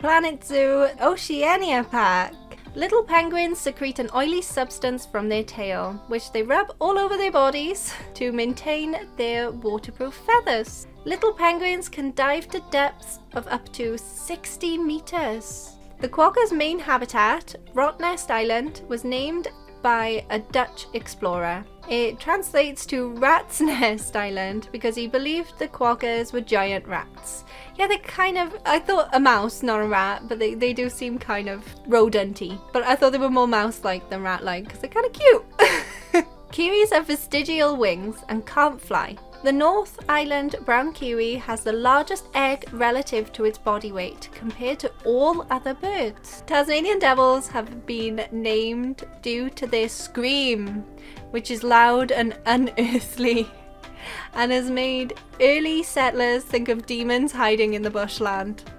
Planet Zoo Oceania Pack. Little penguins secrete an oily substance from their tail, which they rub all over their bodies to maintain their waterproof feathers. Little penguins can dive to depths of up to 60 meters. The quokka's main habitat, Rottnest Island, was named by a Dutch explorer. It translates to Rat's Nest Island because he believed the quokkas were giant rats. Yeah, they kind of, I thought a mouse, not a rat, but they do seem kind of rodent-y. But I thought they were more mouse-like than rat-like because they're kind of cute. Kiwis have vestigial wings and can't fly. The North Island brown kiwi has the largest egg relative to its body weight compared to all other birds. Tasmanian devils have been named due to their scream, which is loud and unearthly, and has made early settlers think of demons hiding in the bushland.